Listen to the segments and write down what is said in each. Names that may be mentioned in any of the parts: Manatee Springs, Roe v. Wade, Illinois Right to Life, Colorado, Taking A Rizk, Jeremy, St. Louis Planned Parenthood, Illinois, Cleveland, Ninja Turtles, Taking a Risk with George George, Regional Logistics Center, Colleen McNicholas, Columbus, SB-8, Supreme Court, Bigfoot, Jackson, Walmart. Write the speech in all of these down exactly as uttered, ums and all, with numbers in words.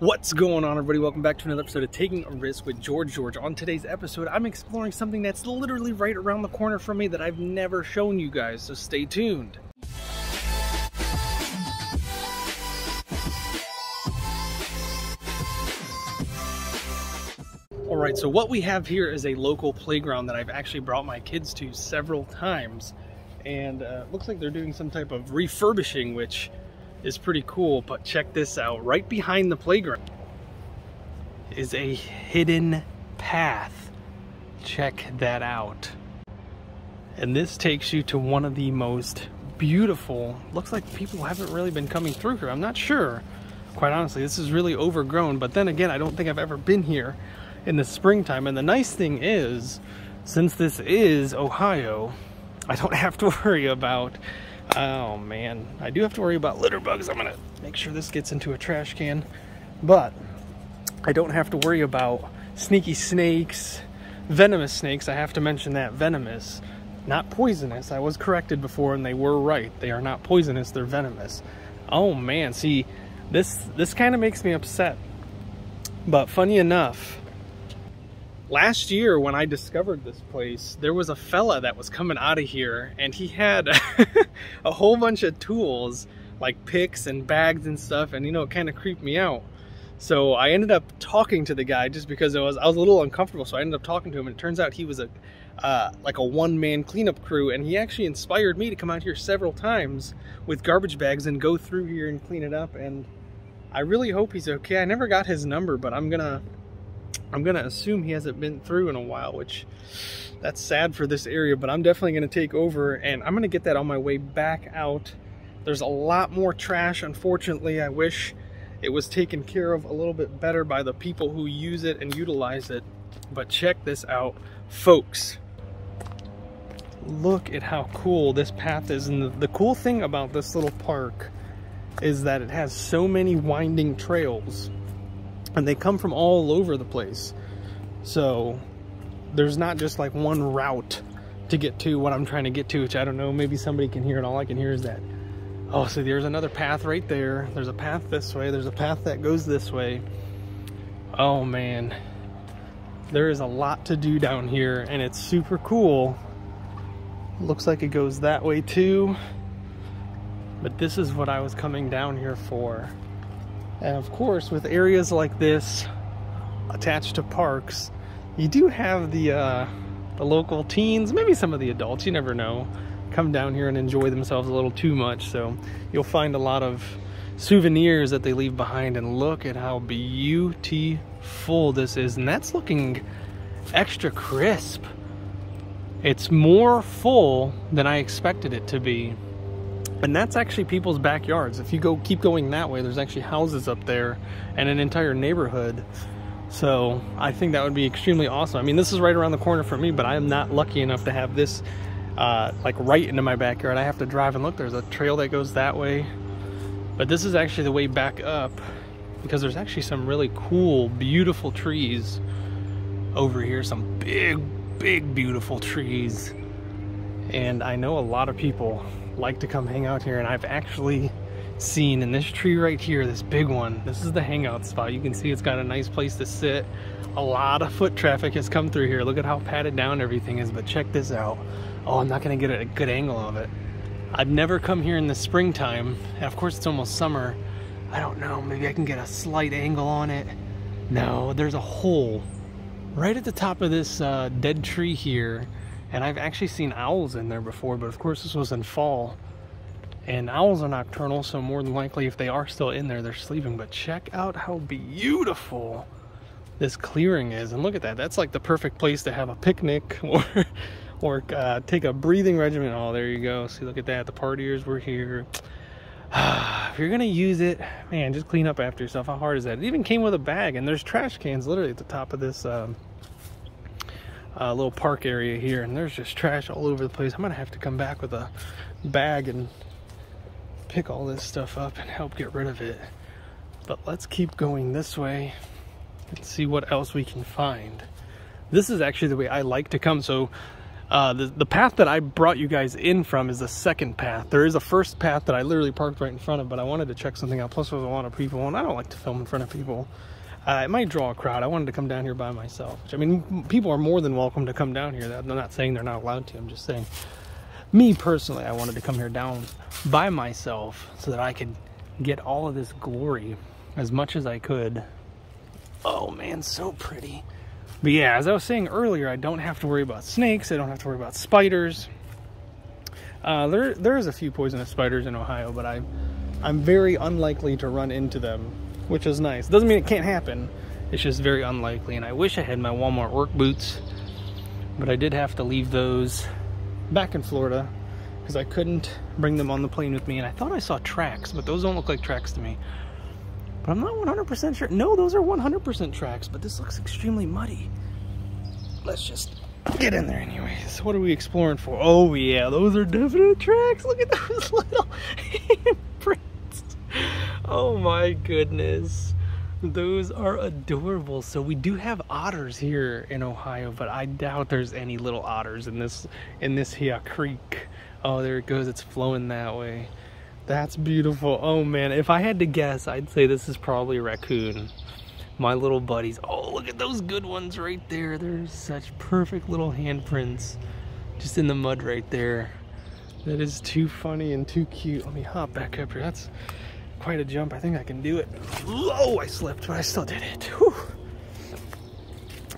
What's going on, everybody? Welcome back to another episode of Taking a Risk with George George. On today's episode, I'm exploring something that's literally right around the corner from me that I've never shown you guys, so stay tuned. Alright, so what we have here is a local playground that I've actually brought my kids to several times, and uh, looks like they're doing some type of refurbishing, which is pretty cool. But check this out. Right behind the playground is a hidden path. Check that out. And this takes you to one of the most beautiful, looks like people haven't really been coming through here. I'm not sure, quite honestly. This is really overgrown, but then again, I don't think I've ever been here in the springtime. And the nice thing is, since this is Ohio, I don't have to worry about oh man, I do have to worry about litter bugs. I'm gonna make sure this gets into a trash can. But I don't have to worry about sneaky snakes, venomous snakes. I have to mention that, venomous, not poisonous. I was corrected before and they were right. They are not poisonous, they're venomous. Oh man, see, this, this kind of makes me upset. But funny enough, last year when I discovered this place, there was a fella that was coming out of here and he had a whole bunch of tools like picks and bags and stuff, and you know, it kind of creeped me out. So I ended up talking to the guy just because it was, I was a little uncomfortable, so I ended up talking to him, and it turns out he was a uh, like a one-man cleanup crew, and he actually inspired me to come out here several times with garbage bags and go through here and clean it up. And I really hope he's okay. I never got his number, but I'm gonna I'm gonna assume he hasn't been through in a while, which that's sad for this area, but I'm definitely gonna take over and I'm gonna get that on my way back out. There's a lot more trash, unfortunately. I wish it was taken care of a little bit better by the people who use it and utilize it. But check this out, folks. Look at how cool this path is. And the, the cool thing about this little park is that it has so many winding trails, and they come from all over the place. So there's not just like one route to get to what I'm trying to get to, which I don't know, maybe somebody can hear it. All I can hear is that. Oh, so there's another path right there. There's a path this way. There's a path that goes this way. Oh man, there is a lot to do down here and it's super cool. Looks like it goes that way too. But this is what I was coming down here for. And of course, with areas like this attached to parks, you do have the, uh, the local teens, maybe some of the adults, you never know, come down here and enjoy themselves a little too much. So you'll find a lot of souvenirs that they leave behind, and look at how beautiful this is. And that's looking extra crisp. It's more full than I expected it to be. And that's actually people's backyards. If you go keep going that way, there's actually houses up there and an entire neighborhood. So I think that would be extremely awesome. I mean, this is right around the corner for me, but I'm not lucky enough to have this uh, like right into my backyard. I have to drive, and look, there's a trail that goes that way. But this is actually the way back up, because there's actually some really cool, beautiful trees over here. Some big, big, beautiful trees. And I know a lot of people like to come hang out here, and I've actually seen in this tree right here, this big one, this is the hangout spot. You can see it's got a nice place to sit. A lot of foot traffic has come through here. Look at how padded down everything is, but check this out. Oh, I'm not gonna get a good angle of it. I've never come here in the springtime, and of course it's almost summer. I don't know, maybe I can get a slight angle on it. No, there's a hole right at the top of this uh, dead tree here. And I've actually seen owls in there before, but of course this was in fall. And owls are nocturnal, so more than likely if they are still in there, they're sleeping. But check out how beautiful this clearing is. And look at that, that's like the perfect place to have a picnic or or uh, take a breathing regimen. Oh, there you go. See, look at that, the partiers were here. If you're gonna use it, man, just clean up after yourself. How hard is that? It even came with a bag, and there's trash cans literally at the top of this um, Uh, little park area here, and there's just trash all over the place. I'm gonna have to come back with a bag and pick all this stuff up and help get rid of it. But let's keep going this way and see what else we can find. This is actually the way I like to come. So Uh, the, the path that I brought you guys in from is the second path. There is a first path that I literally parked right in front of, but I wanted to check something out. Plus, there was a lot of people, and I don't like to film in front of people. Uh, it might draw a crowd. I wanted to come down here by myself. Which, I mean, people are more than welcome to come down here. I'm not saying they're not allowed to. I'm just saying, me personally, I wanted to come here down by myself so that I could get all of this glory as much as I could. Oh, man, so pretty. But yeah, as I was saying earlier, I don't have to worry about snakes. I don't have to worry about spiders. Uh, there, there is a few poisonous spiders in Ohio, but I, I'm very unlikely to run into them, which is nice. Doesn't mean it can't happen. It's just very unlikely. And I wish I had my Walmart work boots, but I did have to leave those back in Florida because I couldn't bring them on the plane with me. And I thought I saw tracks, but those don't look like tracks to me. But I'm not one hundred percent sure. No, those are one hundred percent tracks, but this looks extremely muddy. Let's just get in there anyways. What are we exploring for? Oh yeah, those are definite tracks. Look at those little handprints. Oh my goodness. Those are adorable. So we do have otters here in Ohio, but I doubt there's any little otters in this, in this here creek. Oh, there it goes. It's flowing that way. That's beautiful. Oh man, if I had to guess, I'd say this is probably a raccoon. My little buddies. Oh, look at those good ones right there. They're such perfect little handprints just in the mud right there. That is too funny and too cute. Let me hop back up here. That's quite a jump. I think I can do it. Oh, I slipped, but I still did it. Whew.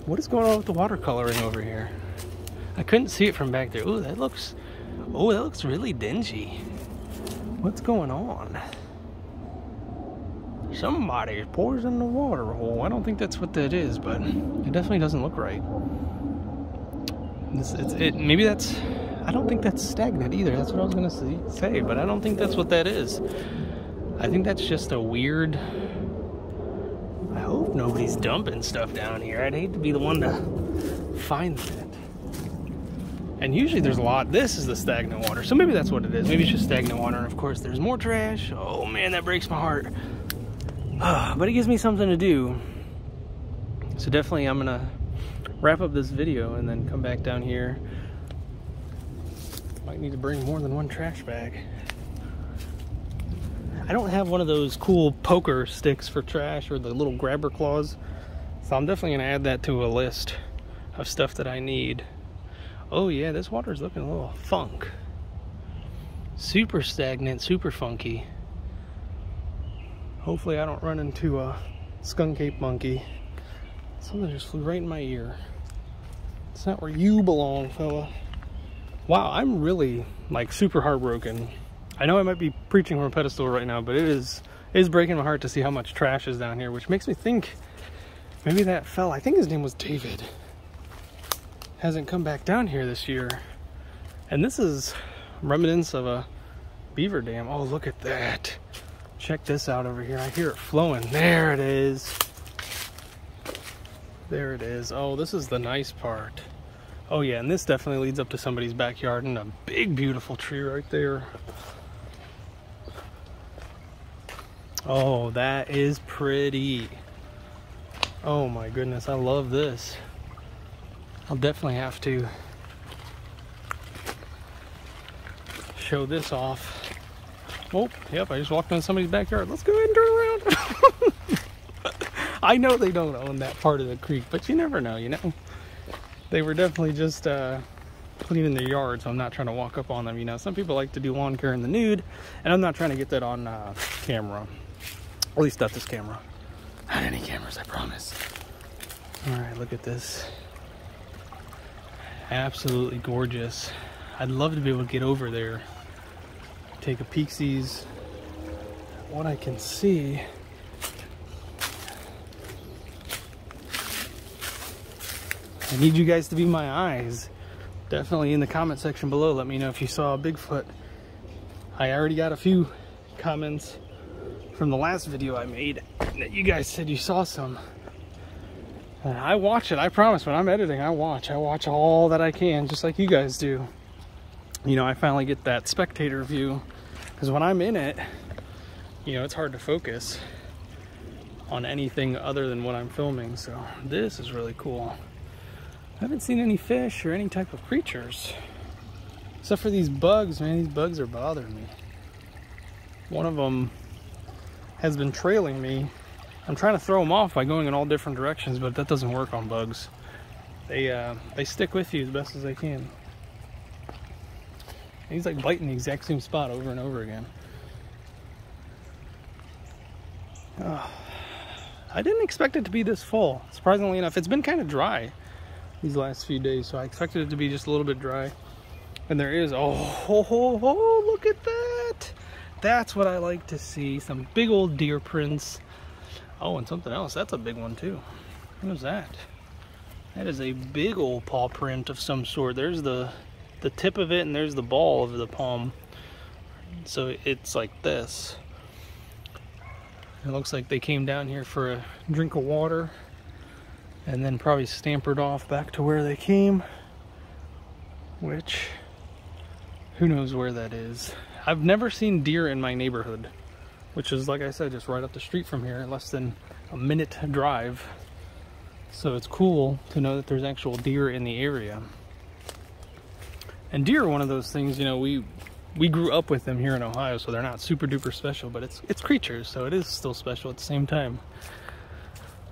What is going on with the watercoloring over here? I couldn't see it from back there. Oh, that looks, oh, that looks really dingy. What's going on? Somebody pours in the water hole. I don't think that's what that is, but it definitely doesn't look right. It's, it's, it, maybe that's, I don't think that's stagnant either. That's what I was gonna say, say, but I don't think that's what that is. I think that's just a weird, I hope nobody's dumping stuff down here. I'd hate to be the one to find that. And usually there's a lot. This is the stagnant water. So maybe that's what it is. Maybe it's just stagnant water. And of course there's more trash. Oh man, that breaks my heart. Uh, but it gives me something to do. So definitely I'm gonna wrap up this video and then come back down here. Might need to bring more than one trash bag. I don't have one of those cool poker sticks for trash or the little grabber claws. So I'm definitely gonna add that to a list of stuff that I need. Oh yeah, this water's looking a little funk. Super stagnant, super funky. Hopefully I don't run into a skunk ape monkey. Something just flew right in my ear. It's not where you belong, fella. Wow, I'm really like super heartbroken. I know I might be preaching from a pedestal right now, but it is, it is breaking my heart to see how much trash is down here, which makes me think maybe that fella, I think his name was David, hasn't come back down here this year. And this is remnants of a beaver dam. Oh, look at that. Check this out over here. I hear it flowing. There it is. There it is. Oh, this is the nice part. Oh yeah, and this definitely leads up to somebody's backyard and a big, beautiful tree right there. Oh, that is pretty. Oh my goodness, I love this. I'll definitely have to show this off. Oh, yep, I just walked into somebody's backyard. Let's go ahead and turn around. I know they don't own that part of the creek, but you never know, you know? They were definitely just uh, cleaning their yard, so I'm not trying to walk up on them, you know? Some people like to do lawn care in the nude, and I'm not trying to get that on uh, camera. At least not this camera. Not any cameras, I promise. All right, look at this. Absolutely gorgeous. I'd love to be able to get over there, take a peek, sees what I can see. I need you guys to be my eyes. Definitely in the comment section below, let me know if you saw a Bigfoot. I already got a few comments from the last video I made that you guys said you saw some. And I watch it, I promise. When I'm editing, I watch. I watch all that I can, just like you guys do. You know, I finally get that spectator view, because when I'm in it, you know, it's hard to focus on anything other than what I'm filming. So this is really cool. I haven't seen any fish or any type of creatures. Except for these bugs, man. These bugs are bothering me. One of them has been trailing me. I'm trying to throw them off by going in all different directions, but that doesn't work on bugs. They, uh, they stick with you as best as they can. And he's like biting the exact same spot over and over again. Oh, I didn't expect it to be this full, surprisingly enough. It's been kind of dry these last few days, so I expected it to be just a little bit dry. And there is, oh, oh, oh, oh, look at that! That's what I like to see, some big old deer prints. Oh, and something else, that's a big one too. What is that? That is a big old paw print of some sort. There's the, the tip of it, and there's the ball of the palm. So it's like this. It looks like they came down here for a drink of water and then probably scampered off back to where they came, which who knows where that is. I've never seen deer in my neighborhood, which is, like I said, just right up the street from here, less than a minute drive. So it's cool to know that there's actual deer in the area. And deer are one of those things, you know, we We grew up with them here in Ohio, so they're not super duper special, but it's it's creatures, so it is still special at the same time.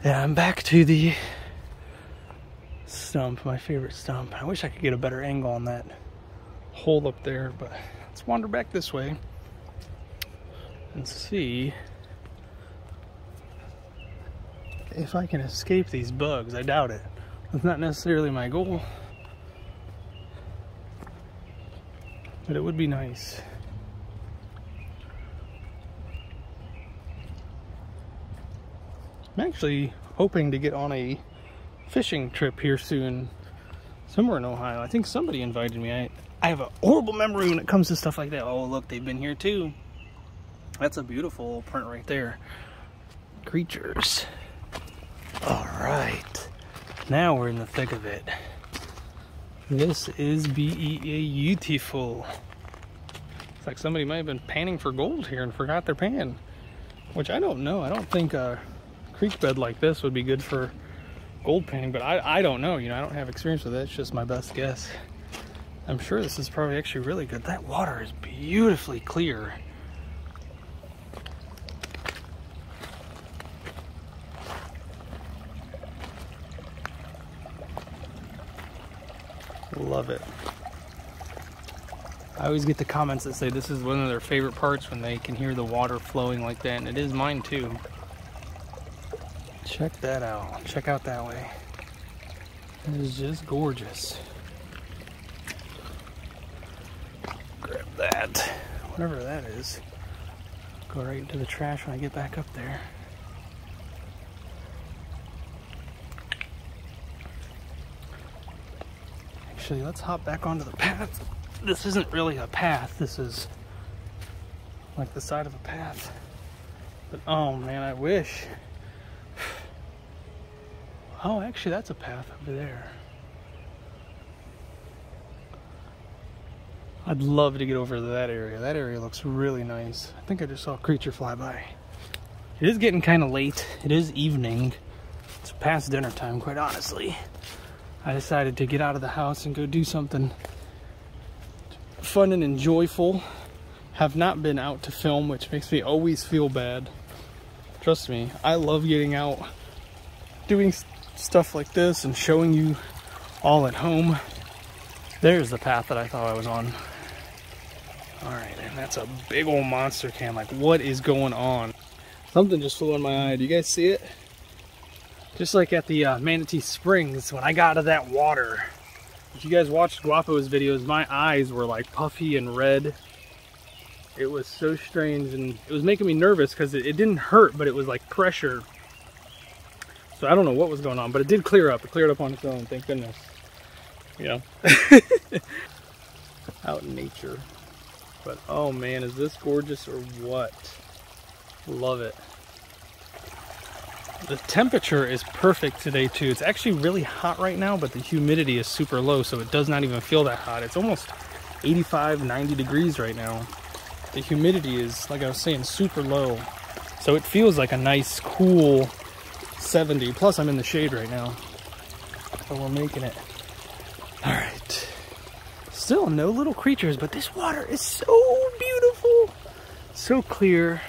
Yeah, I'm back to the stump, my favorite stump. I wish I could get a better angle on that hole up there, but let's wander back this way and see if I can escape these bugs. I doubt it. That's not necessarily my goal, but it would be nice. I'm actually hoping to get on a fishing trip here soon, somewhere in Ohio. I think somebody invited me. I, I have a horrible memory when it comes to stuff like that. Oh, look, they've been here too. That's a beautiful print right there. Creatures. All right, now we're in the thick of it. This is beautiful. It's like somebody might have been panning for gold here and forgot their pan, which I don't know. I don't think a creek bed like this would be good for gold panning, but I, I don't know. You know, I don't have experience with it. It's just my best guess. I'm sure this is probably actually really good. That water is beautifully clear. Love it. I always get the comments that say this is one of their favorite parts when they can hear the water flowing like that, and it is mine too. Check that out. Check out that way. It is just gorgeous. Grab that, whatever that is. Go right into the trash when I get back up there. Actually, let's hop back onto the path. This isn't really a path. This is like the side of a path. But oh man, I wish. Oh, actually, that's a path over there. I'd love to get over to that area. That area looks really nice. I think I just saw a creature fly by. It is getting kind of late. It is evening. It's past dinner time, quite honestly. I decided to get out of the house and go do something fun and enjoyable. Have not been out to film, which makes me always feel bad. Trust me, I love getting out, doing stuff like this and showing you all at home. There's the path that I thought I was on. All right, and that's a big old monster can. Like, what is going on? Something just flew in my eye. Do you guys see it? Just like at the uh, Manatee Springs, when I got out of that water. If you guys watched Guapo's videos, my eyes were like puffy and red. It was so strange, and it was making me nervous because it, it didn't hurt, but it was like pressure. So I don't know what was going on, but it did clear up. It cleared up on its own, thank goodness. You know? Out in nature. But oh man, is this gorgeous or what? Love it. The temperature is perfect today too. It's actually really hot right now, but the humidity is super low, so it does not even feel that hot. It's almost eighty-five, ninety degrees right now. The humidity is, like I was saying, super low. So it feels like a nice, cool seventy. Plus, I'm in the shade right now. So we're making it. All right. Still no little creatures, but this water is so beautiful. So clear.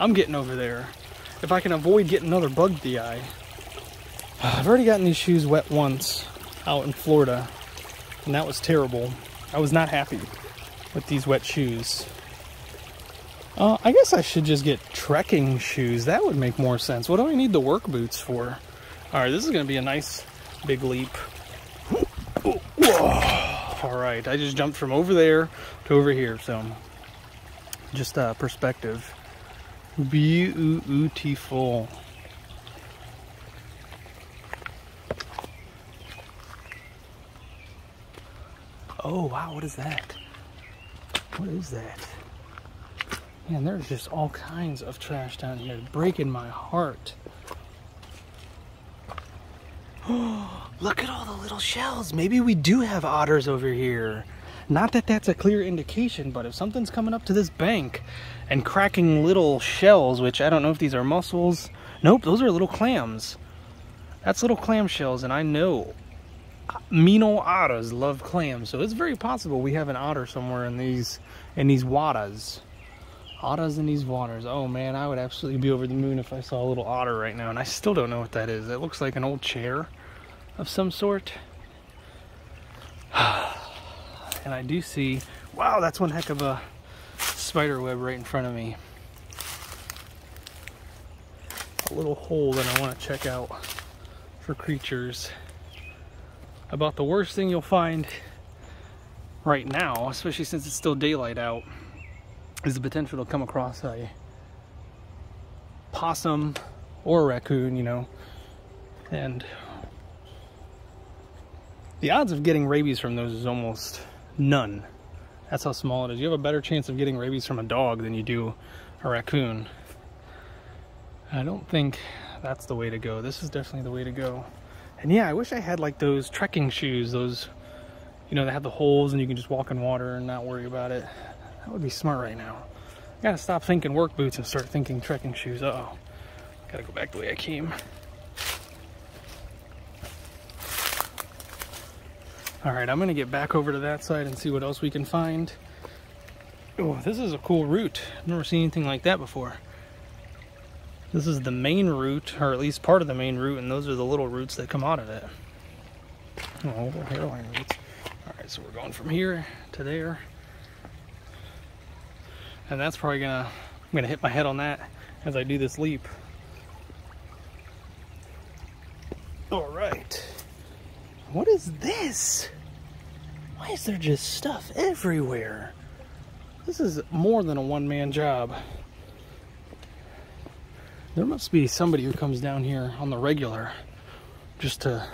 I'm getting over there. If I can avoid getting another bug to the eye. I've already gotten these shoes wet once out in Florida, and that was terrible. I was not happy with these wet shoes. Uh, I guess I should just get trekking shoes. That would make more sense. What do I need the work boots for? All right, this is going to be a nice big leap. All right, I just jumped from over there to over here, so just uh, perspective. Beautiful. Oh, wow, what is that? What is that? Man, there's just all kinds of trash down here, breaking my heart. Oh, look at all the little shells. Maybe we do have otters over here. Not that that's a clear indication, but if something's coming up to this bank and cracking little shells, which I don't know if these are mussels. Nope, those are little clams. That's little clam shells, and I know mean old otters love clams, so it's very possible we have an otter somewhere in these in these waters. Otters in these waters. Oh man, I would absolutely be over the moon if I saw a little otter right now, and I still don't know what that is. It looks like an old chair of some sort. And I do see, wow, that's one heck of a spider web right in front of me. A little hole that I want to check out for creatures. About the worst thing you'll find right now, especially since it's still daylight out, is the potential to come across a possum or a raccoon, you know, and the odds of getting rabies from those is almost none. That's how small it is. You have a better chance of getting rabies from a dog than you do a raccoon. I don't think that's the way to go. This is definitely the way to go. And yeah, I wish I had like those trekking shoes, those, you know, that have the holes and you can just walk in water and not worry about it. That would be smart right now. I gotta stop thinking work boots and start thinking trekking shoes. Uh-oh. Gotta go back the way I came. All right, I'm gonna get back over to that side and see what else we can find. Oh, this is a cool route. I've never seen anything like that before. This is the main route, or at least part of the main route, and those are the little roots that come out of it. Oh, little hairline roots. All right, so we're going from here to there. And that's probably gonna, I'm gonna hit my head on that as I do this leap. All right. What is this? Why is there just stuff everywhere? This is more than a one-man job. There must be somebody who comes down here on the regular just to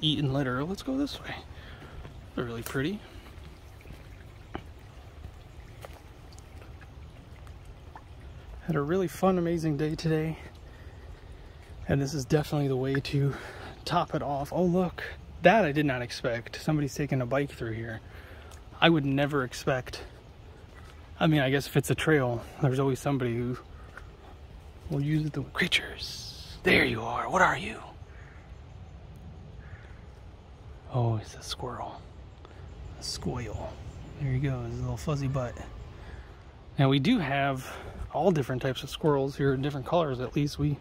eat and litter. Let's go this way. They're really pretty. Had a really fun, amazing day today. And this is definitely the way to top it off. Oh, look. That I did not expect. Somebody's taking a bike through here. I would never expect. I mean, I guess if it's a trail, there's always somebody who we'll use the creatures. There you are. What are you? Oh, it's a squirrel. A squirrel. There you go. His little fuzzy butt. Now we do have all different types of squirrels here in different colors. At least we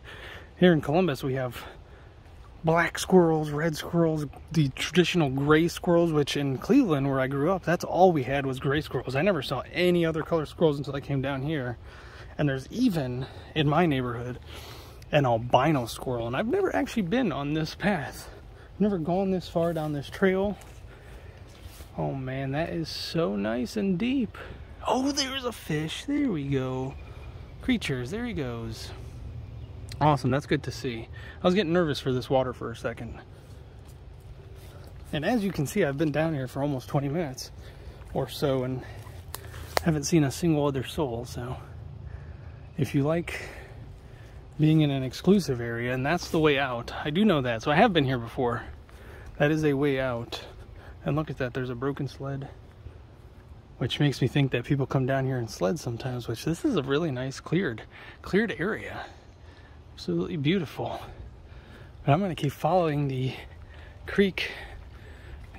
here in Columbus we have black squirrels, red squirrels, the traditional gray squirrels. Which in Cleveland, where I grew up, that's all we had was gray squirrels. I never saw any other color squirrels until I came down here. And there's even, in my neighborhood, an albino squirrel. And I've never actually been on this path. I've never gone this far down this trail. Oh, man, that is so nice and deep. Oh, there's a fish. There we go. Creatures, there he goes. Awesome, that's good to see. I was getting nervous for this water for a second. And as you can see, I've been down here for almost twenty minutes or so and haven't seen a single other soul, so... If you like being in an exclusive area, and that's the way out. I do know that, so I have been here before. That is a way out. And look at that, there's a broken sled. Which makes me think that people come down here and sled sometimes, which this is a really nice cleared, cleared area. Absolutely beautiful. But I'm going to keep following the creek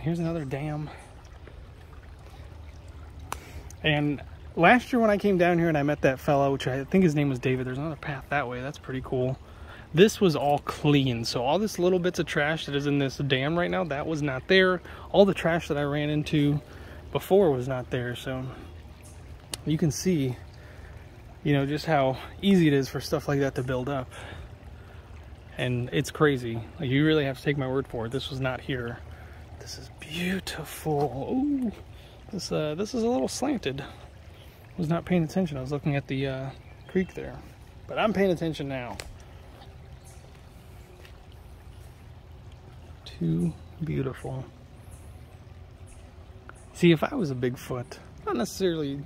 Here's another dam. And last year when I came down here and I met that fellow, which I think his name was David, there's another path that way. That's pretty cool. This was all clean. So all this little bits of trash that is in this dam right now, that was not there. All the trash that I ran into before was not there. So you can see, you know, just how easy it is for stuff like that to build up. And it's crazy. Like, you really have to take my word for it. This was not here. This is beautiful. Ooh, this uh, this is a little slanted. I was not paying attention. I was looking at the uh, creek there, but I'm paying attention now. Too beautiful. See, if I was a Bigfoot, not necessarily,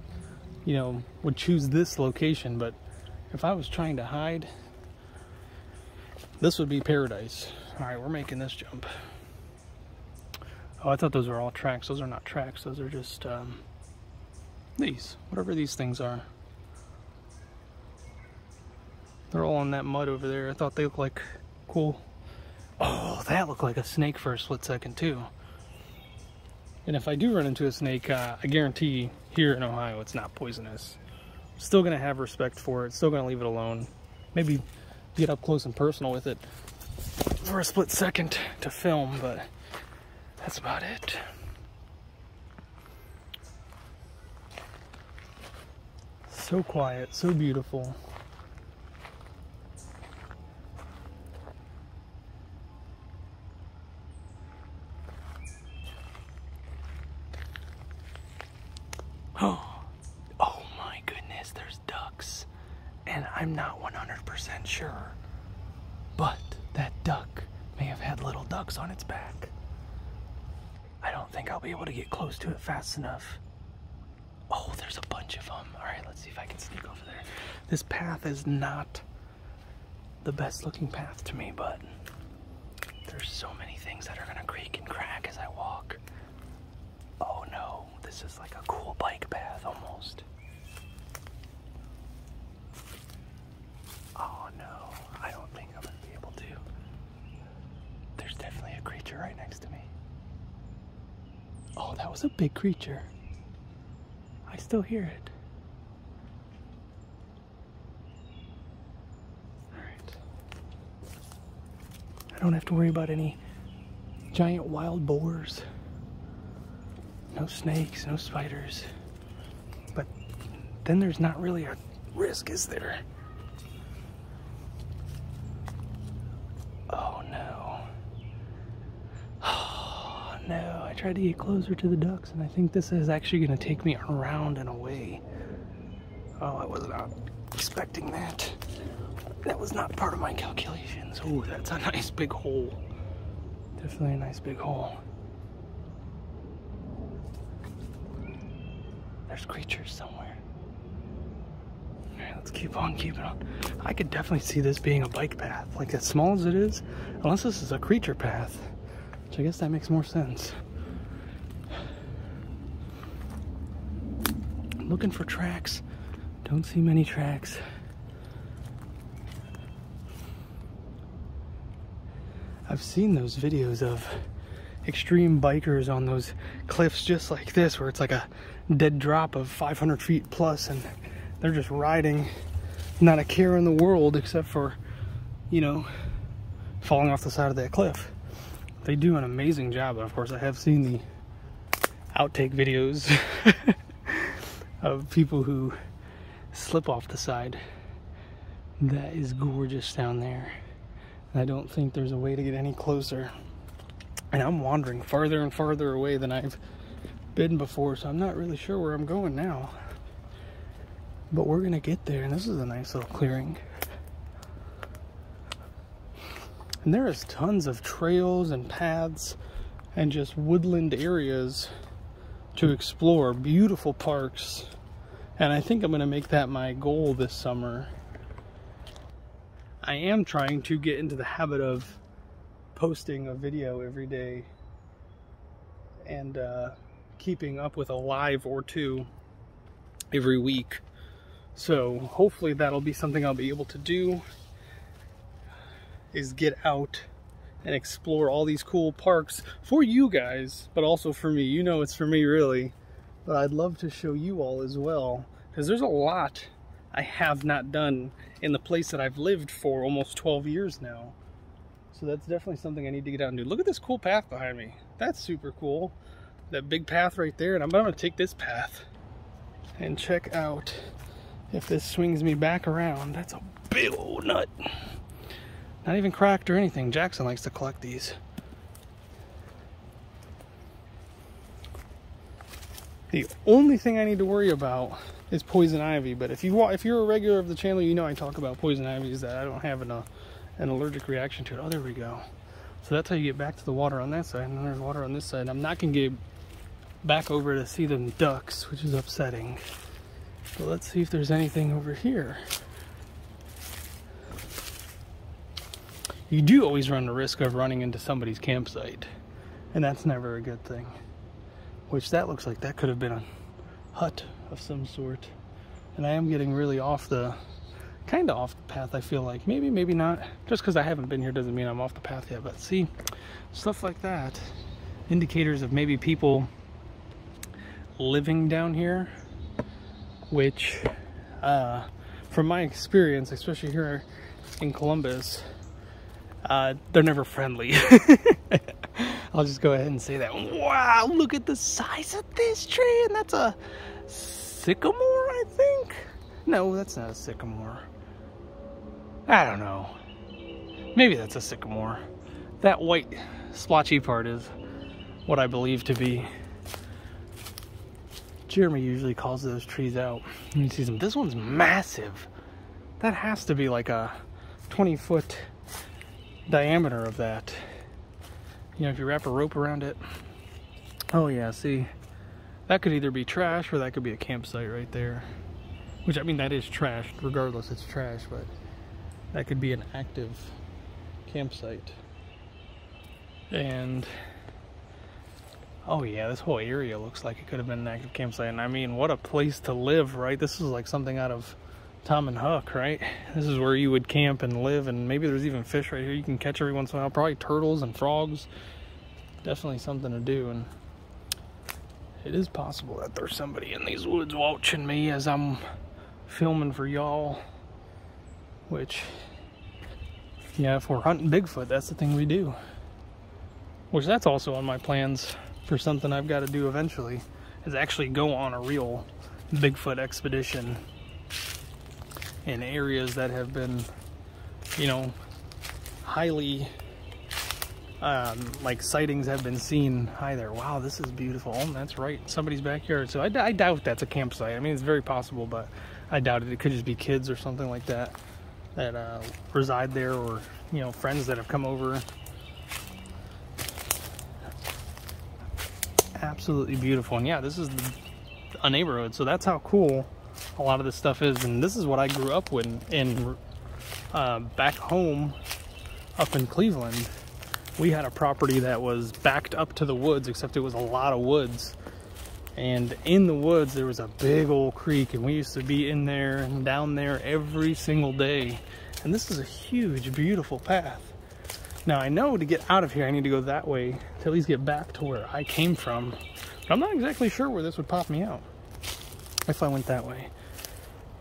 you know, would choose this location, but if I was trying to hide, this would be paradise. All right, we're making this jump. Oh, I thought those were all tracks. Those are not tracks. Those are just um, these, whatever these things are. They're all in that mud over there. I thought they looked like cool. Oh, that looked like a snake for a split second too. And if I do run into a snake, uh, I guarantee here in Ohio it's not poisonous. I'm still gonna have respect for it. Still gonna leave it alone. Maybe get up close and personal with it for a split second to film, but that's about it. So quiet, so beautiful. Oh, oh my goodness, there's ducks. And I'm not one hundred percent sure, but that duck may have had little ducks on its back. I don't think I'll be able to get close to it fast enough. Oh, there's a bunch of them. All right, let's see if I can sneak over there. This path is not the best looking path to me, but there's so many things that are gonna creak and crack as I walk. Oh no, this is like a cool bike path almost. Oh no, I don't think I'm gonna be able to. There's definitely a creature right next to me. Oh, that was a big creature. I still hear it. All right. I don't have to worry about any giant wild boars. No snakes, no spiders. But then there's not really a risk, is there? Tried to get closer to the ducks, and I think this is actually going to take me around and away. Oh, I was not expecting that. That was not part of my calculations. Oh, that's a nice big hole. Definitely a nice big hole. There's creatures somewhere. Alright, let's keep on keeping on. I could definitely see this being a bike path, like as small as it is, unless this is a creature path, which I guess that makes more sense. Looking for tracks. Don't see many tracks. I've seen those videos of extreme bikers on those cliffs just like this, where it's like a dead drop of five hundred feet plus, and they're just riding, not a care in the world except for, you know, falling off the side of that cliff. They do an amazing job. Of course, I have seen the outtake videos of people who slip off the side. That is gorgeous down there. I don't think there's a way to get any closer. And I'm wandering farther and farther away than I've been before, so I'm not really sure where I'm going now. But we're gonna get there, and this is a nice little clearing. And there is tons of trails and paths and just woodland areas to explore, beautiful parks, and I think I'm gonna make that my goal this summer. I am trying to get into the habit of posting a video every day and uh, keeping up with a live or two every week, so hopefully that'll be something I'll be able to do, is get out and explore all these cool parks for you guys, but also for me. You know it's for me, really. But I'd love to show you all as well, because there's a lot I have not done in the place that I've lived for almost twelve years now. So that's definitely something I need to get out and do. Look at this cool path behind me. That's super cool. That big path right there. And I'm gonna take this path and check out if this swings me back around. That's a big old nut. Not even cracked or anything. Jackson likes to collect these. The only thing I need to worry about is poison ivy, but if, you, if you're a regular of the channel, you know I talk about poison ivy, is that I don't have an, uh, an allergic reaction to it. Oh, there we go. So that's how you get back to the water on that side, and then there's water on this side. And I'm not going to get back over to see them ducks, which is upsetting. But let's see if there's anything over here. You do always run the risk of running into somebody's campsite, and that's never a good thing. Which that looks like that could have been a hut of some sort. And I am getting really off the, kind of off the path, I feel like. Maybe, maybe not. Just because I haven't been here doesn't mean I'm off the path yet. But see, stuff like that, indicators of maybe people living down here, which uh, from my experience, especially here in Columbus, uh, they're never friendly. I'll just go ahead and say that. Wow, look at the size of this tree. And that's a sycamore, I think? No, that's not a sycamore. I don't know. Maybe that's a sycamore. That white splotchy part is what I believe to be. Jeremy usually calls those trees out when he sees them. This one's massive. That has to be like a twenty foot diameter of that. You know, if you wrap a rope around it. Oh yeah, see, that could either be trash or that could be a campsite right there. Which, I mean, that is trash. Regardless, it's trash, but that could be an active campsite. And, oh yeah, this whole area looks like it could have been an active campsite. And I mean, what a place to live, right? This is like something out of Tom and Huck, right? This is where you would camp and live, and maybe there's even fish right here you can catch every once in a while. Probably turtles and frogs. Definitely something to do, and it is possible that there's somebody in these woods watching me as I'm filming for y'all. Which, yeah, if we're hunting Bigfoot, that's the thing we do. Which that's also on my plans for something I've got to do eventually, is actually go on a real Bigfoot expedition. In areas that have been, you know, highly, um, like sightings have been seen. Hi there. Wow, this is beautiful. Oh, that's right. Somebody's backyard. So I, I doubt that's a campsite. I mean, it's very possible, but I doubt it. It could just be kids or something like that that uh, reside there, or, you know, friends that have come over. Absolutely beautiful. And yeah, this is the, a neighborhood. So that's how cool a lot of this stuff is, and this is what I grew up with in uh, back home up in Cleveland. We had a property that was backed up to the woods, except it was a lot of woods, and in the woods there was a big old creek, and we used to be in there and down there every single day. And this is a huge, beautiful path. Now I know to get out of here I need to go that way to at least get back to where I came from, but I'm not exactly sure where this would pop me out if I went that way.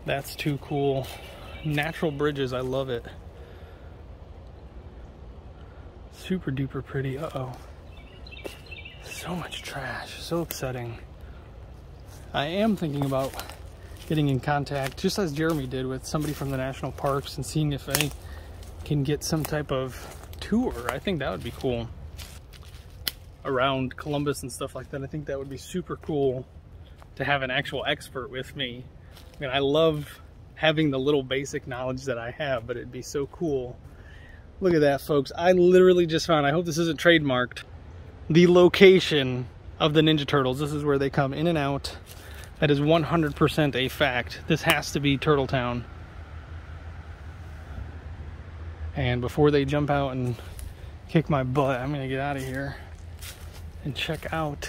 That's too cool. Natural bridges, I love it. Super duper pretty. Uh-oh. So much trash, so upsetting. I am thinking about getting in contact, just as Jeremy did, with somebody from the national parks and seeing if I can get some type of tour. I think that would be cool. Around Columbus and stuff like that, I think that would be super cool to have an actual expert with me. I mean, I love having the little basic knowledge that I have, but it'd be so cool. Look at that, folks. I literally just found, I hope this isn't trademarked, the location of the Ninja Turtles. This is where they come in and out. That is one hundred percent a fact. This has to be Turtle Town. And before they jump out and kick my butt, I'm gonna get out of here and check out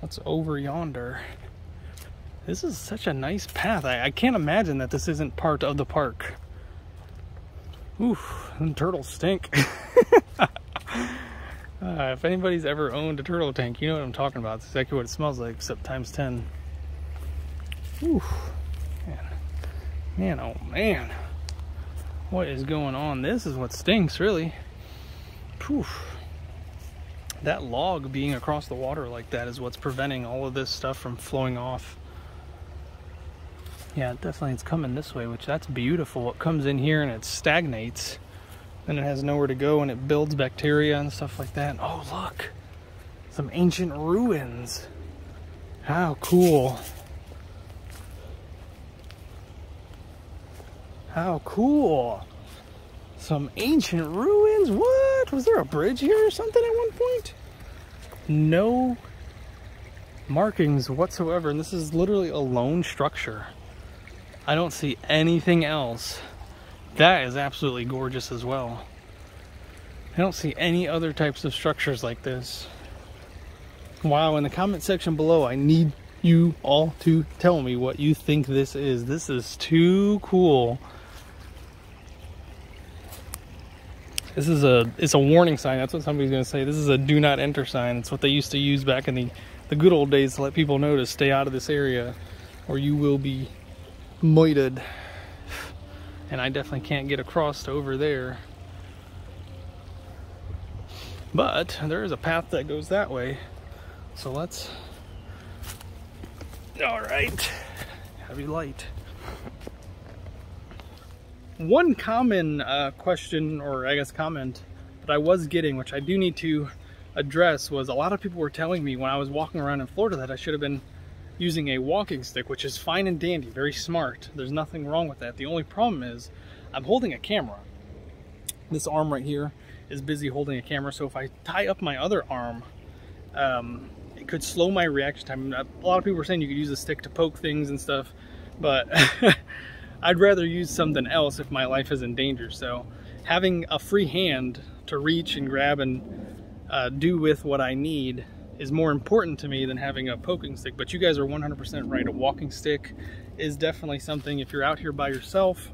what's over yonder. This is such a nice path. I, I can't imagine that this isn't part of the park. Oof, them turtles stink. uh, if anybody's ever owned a turtle tank, you know what I'm talking about. It's exactly what it smells like, except times ten. Oof, man, man, oh man. What is going on? This is what stinks, really. Poof. That log being across the water like that is what's preventing all of this stuff from flowing off. Yeah, definitely it's coming this way, which that's beautiful. It comes in here and it stagnates. Then it has nowhere to go and it builds bacteria and stuff like that. Oh, look. Some ancient ruins. How cool. How cool. Some ancient ruins. What? Was there a bridge here or something at one point? No markings whatsoever. And this is literally a lone structure. I don't see anything else. That is absolutely gorgeous as well. I don't see any other types of structures like this. Wow, in the comment section below, I need you all to tell me what you think this is. This is too cool. This is a, it's a warning sign. That's what somebody's gonna say. This is a do not enter sign. It's what they used to use back in the, the good old days to let people know to stay out of this area or you will be moited. And I definitely can't get across to over there, but there is a path that goes that way, so let's all right heavy light. One common uh, question, or I guess comment, that I was getting, which I do need to address, was a lot of people were telling me when I was walking around in Florida that I should have been using a walking stick, which is fine and dandy, very smart. There's nothing wrong with that. The only problem is I'm holding a camera. This arm right here is busy holding a camera, so if I tie up my other arm, um, it could slow my reaction time. A lot of people were saying you could use a stick to poke things and stuff, but I'd rather use something else if my life is in danger. So having a free hand to reach and grab and uh, do with what I need is more important to me than having a poking stick. But you guys are one hundred percent right. A walking stick is definitely something, if you're out here by yourself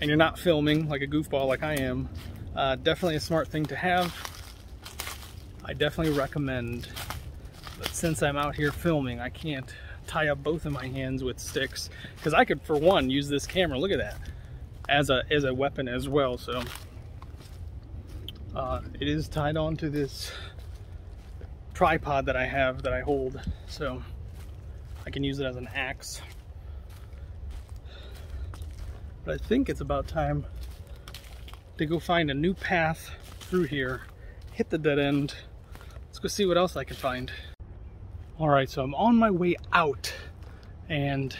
and you're not filming like a goofball like I am, uh, definitely a smart thing to have. I definitely recommend, but since I'm out here filming, I can't tie up both of my hands with sticks, because I could, for one, use this camera, look at that, as a, as a weapon as well. So uh, it is tied onto this tripod that I have that I hold, so I can use it as an axe. But I think it's about time to go find a new path through here, hit the dead end. Let's go see what else I can find. All right, so I'm on my way out and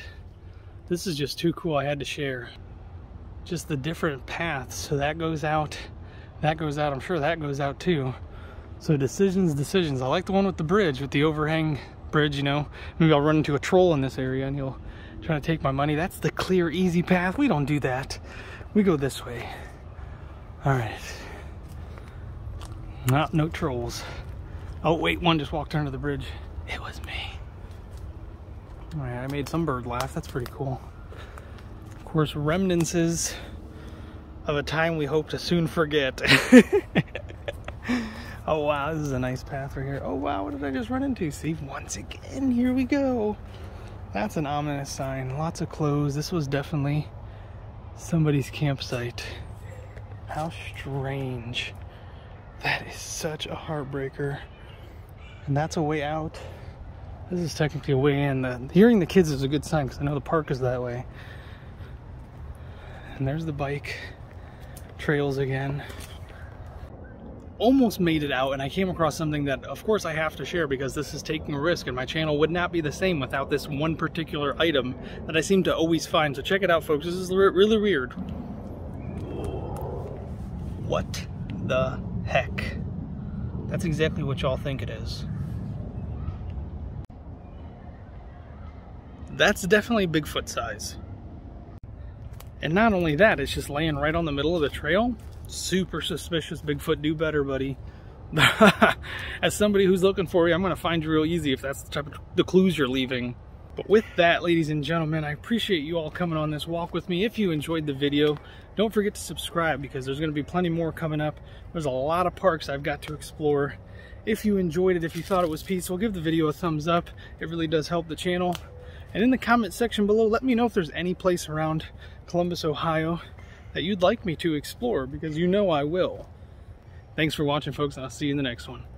this is just too cool. I had to share just the different paths. So that goes out, that goes out, I'm sure that goes out too. So decisions, decisions. I like the one with the bridge, with the overhang bridge, you know. Maybe I'll run into a troll in this area and he'll try to take my money. That's the clear, easy path. We don't do that. We go this way. All right. Not, no trolls. Oh, wait, one just walked under the bridge. It was me. All right, I made some bird laugh. That's pretty cool. Of course, remnants of a time we hope to soon forget. Oh wow, this is a nice path right here. Oh wow, what did I just run into? See, once again, here we go. That's an ominous sign. Lots of clothes. This was definitely somebody's campsite. How strange. That is such a heartbreaker. And that's a way out. This is technically a way in. The, hearing the kids is a good sign because I know the park is that way. And there's the bike trails again. Almost made it out and I came across something that of course I have to share because this is taking a risk and my channel would not be the same without this one particular item that I seem to always find. So check it out, folks. This is really weird. What the heck? That's exactly what y'all think it is. That's definitely Bigfoot size. And not only that, it's just laying right on the middle of the trail. Super suspicious. Bigfoot, do better, buddy. As somebody who's looking for you, I'm gonna find you real easy if that's the type of the clues you're leaving. But with that, ladies and gentlemen, I appreciate you all coming on this walk with me. If you enjoyed the video, don't forget to subscribe because there's going to be plenty more coming up. There's a lot of parks I've got to explore. If you enjoyed it, if you thought it was peaceful, give the video a thumbs up. It really does help the channel. And in the comment section below, let me know if there's any place around Columbus, Ohio that you'd like me to explore, because you know I will. Thanks for watching, folks, and I'll see you in the next one.